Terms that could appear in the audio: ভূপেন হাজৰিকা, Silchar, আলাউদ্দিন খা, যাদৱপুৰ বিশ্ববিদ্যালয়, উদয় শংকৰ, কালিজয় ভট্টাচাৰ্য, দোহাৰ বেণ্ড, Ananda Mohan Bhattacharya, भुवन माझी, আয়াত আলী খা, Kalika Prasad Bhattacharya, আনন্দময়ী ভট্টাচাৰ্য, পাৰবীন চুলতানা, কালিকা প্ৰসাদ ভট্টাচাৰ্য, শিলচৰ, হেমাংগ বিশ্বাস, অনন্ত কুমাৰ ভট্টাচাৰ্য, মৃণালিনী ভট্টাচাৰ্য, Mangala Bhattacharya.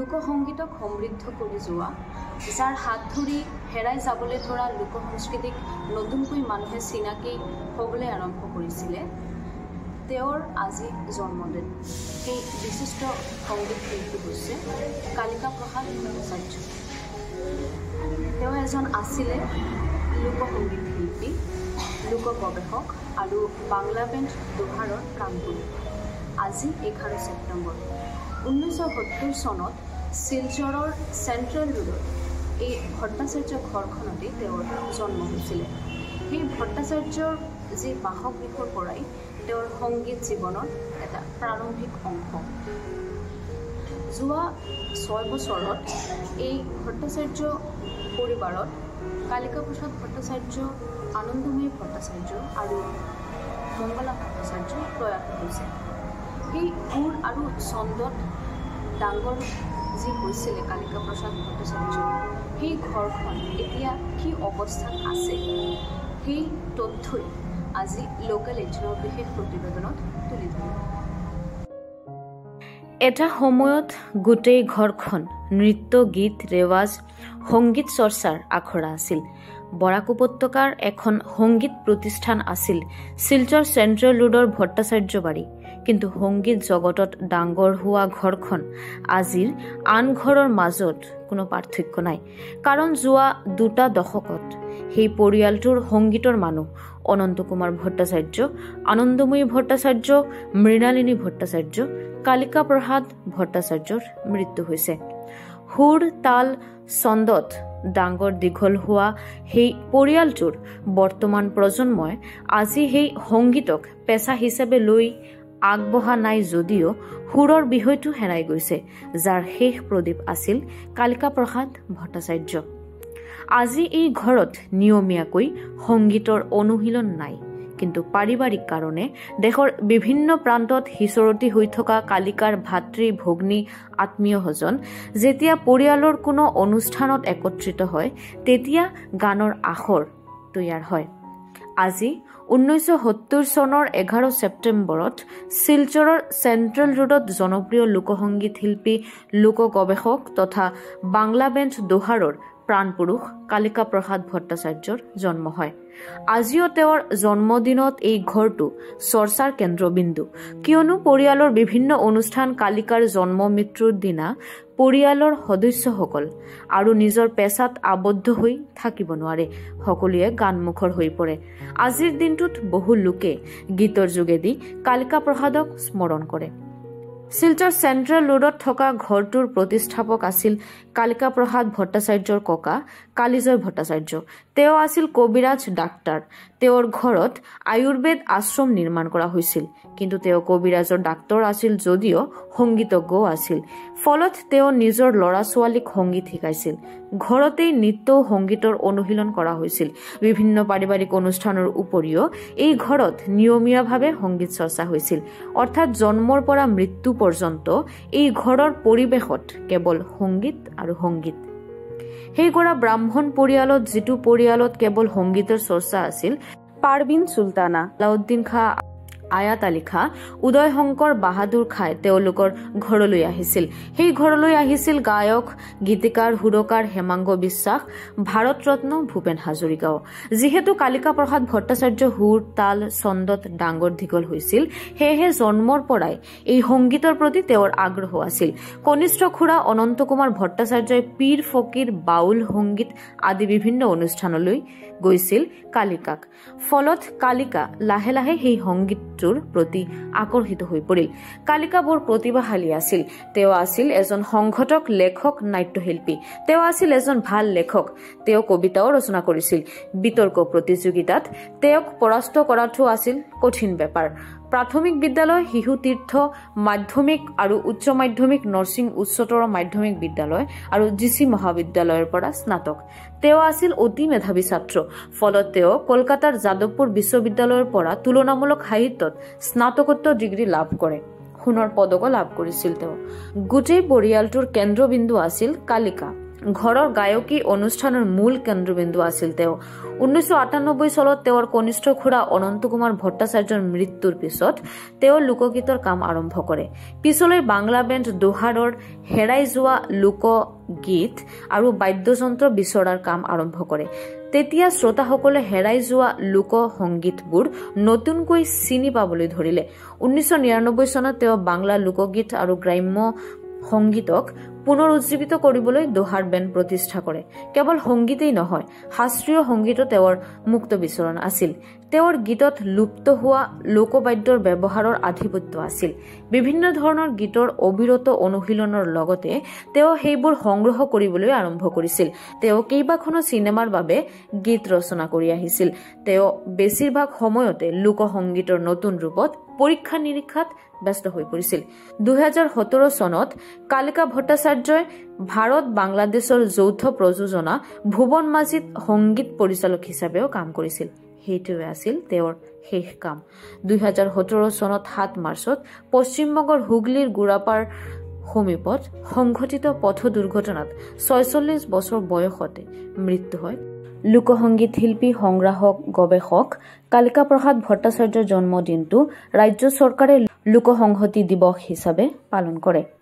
लोक संगीतक समृद्ध कर जोआ जार हाथ धरि हेराय जाबले धरा लोक संस्कृतिक नतुनक मानुहे चिनाकी हबले आरम्भ करिसिले। तेवर आज जन्मदिन एक विशिष्ट संगीत शिल्पी कालिका प्रसाद भट्टाचार्य एजन आसिले लोक संगीत शिल्पी लोक गवेषक और बांगला बेंड दोहार प्राणी। आज 11 सेप्टेम्बर 1970 सनत सिलचर सेंट्रल रोड एक भट्टाचार्य घरखनते जन्म होइसिले। भट्टाचार्यर जी बाहगृहर पराई संगीत जीवन एट प्रारम्भिक अंश। जो 6 बचर भट्टाचार्य परिवार कालिका प्रसाद भट्टाचार्य आनंदमयी भट्टाचार्य और मंगला भट्टाचार्य प्रयात हो। गुर और छंदत डांगर जी होइसिले कालिका प्रसाद भट्टाचार्य घरखन एतिया कि अवस्थात आछे तथ्य आज लोकल एजर विशेष प्रतिवेदन तुलि धरिम। एटा समयत गोटेई घरखन नृत्य गीत रेवाज संगीत चर्चार आखड़ा आसिल। बराक उपत्यकार एखन संगीत प्रतिष्ठान आसिल सिलचर सेंट्रल रोडर भट्टाचार्य बाड़ी। किन्तु संगीत जगतत डांगर हुआ घरखन आजिर आन घरर माजत कोनो पार्थक्य नाई। कारण जोआ 2 दशकत সেই পৰিয়ালটোৰ সংগীতৰ মানুহ অনন্ত কুমাৰ ভট্টাচাৰ্য, আনন্দময়ী ভট্টাচাৰ্য, মৃণালিনী ভট্টাচাৰ্য, কালিকা প্ৰসাদ ভট্টাচাৰ্যৰ মৃত্যু হৈছে। সুৰ তাল ছন্দত ডাঙৰ দীঘল হোৱা সেই পৰিয়ালটোৰ বৰ্তমান প্ৰজন্মই আজি সেই সংগীতক পেচা হিচাপে লৈ আগবঢ়া নাই যদিও সুৰৰ বিষয়টো হেৰাই গৈছে, যাৰ শেষ প্ৰদীপ আছিল কালিকা প্ৰসাদ ভট্টাচাৰ্য। আজি এই ঘৰত নিয়মীয়াকৈ সংগীতৰ অনুশীলন নাই, কিন্তু পাৰিবাৰিক কাৰণে দেশৰ বিভিন্ন প্ৰান্তত হিচৰতি হৈ থকা কালিকাৰ ভাতৃ ভগ্নী আত্মীয়জন যেতিয়া পৰিয়ালৰ কোনো অনুষ্ঠানত একত্ৰিত হয় তেতিয়া গানৰ আখৰ তৈয়াৰ হয়। আজি 1970 চনৰ 11 ছেপ্টেম্বৰত শিলচৰৰ চেণ্ট্ৰেল ৰোডত জনপ্ৰিয় লোকসংগীত শিল্পী লোক গৱেষক তথা বাংলা বেণ্ড দোহাৰৰ প্ৰাণপুৰুষ কালিকা প্ৰসাদ ভট্টাচাৰ্যৰ জন্ম হয়। আজিও তেওঁৰ জন্মদিনত এই ঘৰটো চৰ্চাৰ কেন্দ্ৰবিন্দু, কিয়নো পৰিয়ালৰ বিভিন্ন অনুষ্ঠান কালিকাৰ জন্ম মৃত্যুৰ দিনা পৰিয়ালৰ সদস্যসকল আৰু নিজৰ পেছাত আবদ্ধ হৈ থাকিব নোৱাৰে, সকলোৱে গানমুখৰ হৈ পৰে। আজিৰ দিনটোত বহু লোকে গীতৰ যোগেদি কালিকা প্ৰসাদক স্মৰণ কৰে। শিলচৰ চেণ্ট্ৰেল ৰোডত থকা ঘৰটোৰ প্ৰতিষ্ঠাপক আছিল কালিকা প্ৰসাদ ভট্টাচাৰ্যৰ ককা কালিজয় ভট্টাচাৰ্য। তেওঁ আছিল কবিৰাজ ডাক্তৰ। তেওঁৰ ঘৰত আয়ুৰ্বেদ আশ্ৰম নিৰ্মাণ কৰা হৈছিল, কিন্তু তেওঁ কবিৰাজৰ ডাক্তৰ আছিল যদিও সংগীতজ্ঞ আছিল। ফলত তেওঁ নিজৰ ল'ৰা ছোৱালীক সংগীত শিকাইছিল। ঘৰতেই নৃত্য সংগীতৰ অনুশীলন কৰা হৈছিল। বিভিন্ন পাৰিবাৰিক অনুষ্ঠানৰ উপৰিও এই ঘৰত নিয়মীয়াভাৱে সংগীত চৰ্চা হৈছিল। অৰ্থাৎ জন্মৰ পৰা মৃত্যু পৰ্যন্ত এই ঘৰৰ পৰিৱেশত কেৱল সংগীত আৰু সংগীত। সেইগৰা ব্ৰাহ্মণ পৰিয়ালত যিটো পৰিয়ালত কেৱল সংগীতৰ চৰ্চা আছিল, পাৰবীন চুলতানা, আলাউদ্দিন খা, আয়াত আলী খা, উদয় শংকৰ বাহাদুৰ খাই তেওঁলোকৰ ঘৰলৈ আহিছিল। সেই ঘৰলৈ আহিছিল গায়ক গীতিকাৰ সুৰকাৰ হেমাংগ বিশ্বাস, ভাৰত ৰত্ন ভূপেন হাজৰিকাও। যিহেতু কালিকা প্ৰসাদ ভট্টাচাৰ্য সুৰ তাল ছন্দত ডাঙৰ দীঘল হৈছিল, সেয়েহে জন্মৰ পৰাই এই সংগীতৰ প্ৰতি তেওঁৰ আগ্ৰহ আছিল। কনিষ্ঠ খুৰা অনন্ত কুমাৰ ভট্টাচাৰ্যই পীৰ ফকীৰ বাউল সংগীত আদি বিভিন্ন অনুষ্ঠানলৈ গৈছিল কালিকাক। ফলত কালিকা লাহে লাহে সেই সংগীত প্ৰতি আকৰ্ষিত হৈ পৰিল। কালিকা বৰ প্ৰতিভাশালী আছিল। তেওঁ আছিল এজন সংগঠক, লেখক, নাট্যশিল্পী। তেওঁ আছিল এজন ভাল লেখক। তেওঁ কবিতাও ৰচনা কৰিছিল। বিতৰ্ক প্ৰতিযোগিতাত তেওঁক পৰাস্ত কৰাটো আছিল কঠিন বেপাৰ। প্ৰাথমিক বিদ্যালয় শিশু তীৰ্থ মাধ্যমিক আৰু উচ্চ মাধ্যমিক নৰ্ছিং উচ্চতৰ মাধ্যমিক বিদ্যালয় আৰু জিচি মহাবিদ্যালয়ৰ পৰা স্নাতক। তেওঁ আছিল অতি মেধাৱী ছাত্ৰ। ফলত তেওঁ কলকাতাৰ যাদৱপুৰ বিশ্ববিদ্যালয়ৰ পৰা তুলনামূলক সাহিত্যত স্নাতকোত্তৰ ডিগ্ৰী লাভ কৰে। সোণৰ পদকো লাভ কৰিছিল। তেওঁ গোটেই পৰিয়ালটোৰ কেন্দ্ৰবিন্দু আছিল কালিকা। घरर गायकी अनुष्ठान मूल केंद्रबिंदु आसिल तेओ 1998 सालत तेओर कनिष्ठ खुड़ा अनंत कुमार भट्टाचार्यर मृत्युर पिछत तेओ लोकगीतर काम आरम्भ करे। पिछले बांगला बैंड दोहारर हेराइ जोआ लोकगीत आरु वाद्ययंत्र बिचरार काम आरम्भ करे। तेतिया श्रोताসকলে হেৰাই যোৱা লোক সংগীতবোৰ নতুনকৈ চিনি পাবলৈ ধৰিলে। 1999 চনত তেওঁ বাংলা লোকগীত আৰু গ্ৰাম্য সংগীতক পুনৰুজ্জীৱিত কৰিবলৈ দোহাৰ বেণ্ড প্ৰতিষ্ঠা কৰে। কেৱল সংগীতেই নহয়, শাস্ত্ৰীয় সংগীতত তেওঁৰ মুক্ত বিচৰণ আছিল। তেওঁৰ গীতত লুপ্ত হোৱা লোকবাদ্যৰ ব্যৱহাৰৰ আধিপত্য আছিল। বিভিন্ন ধৰণৰ গীতৰ অবিৰত অনুশীলনৰ লগতে তেওঁ সেইবোৰ সংগ্ৰহ কৰিবলৈ আৰম্ভ কৰিছিল। তেওঁ কেইবাখনো চিনেমাৰ বাবে গীত ৰচনা কৰি আহিছিল। তেওঁ বেছিভাগ সময়তে লোক সংগীতৰ নতুন ৰূপত পৰীক্ষা নিৰীক্ষাত ব্যস্ত হৈ পৰিছিল। 2017 চনত কালিকা ভট্টাচাৰ্য भारत बांग्लादेशर যৌথ प्रयोजना भुवन माझीत संगीत परिचालक हिसाबेও কাম কৰিছিল। হেইটোৱে আছিল তেওঁৰ শেষ কাম। 2017 চনত 7 মাৰ্চত পশ্চিমবংগৰ হুগলিৰ গুৰাপাৰ সমীপত সংঘটিত পথ দুৰ্ঘটনাত 46 বছৰ বয়সতে মৃত্যু হয়। লোকসংগীত শিল্পী, সংগ্ৰাহক, গৱেষক কালিকা প্ৰসাদ ভট্টাচাৰ্যৰ জন্মদিনটো ৰাজ্য চৰকাৰে লোকসংহতি দিৱস হিচাপে পালন কৰে।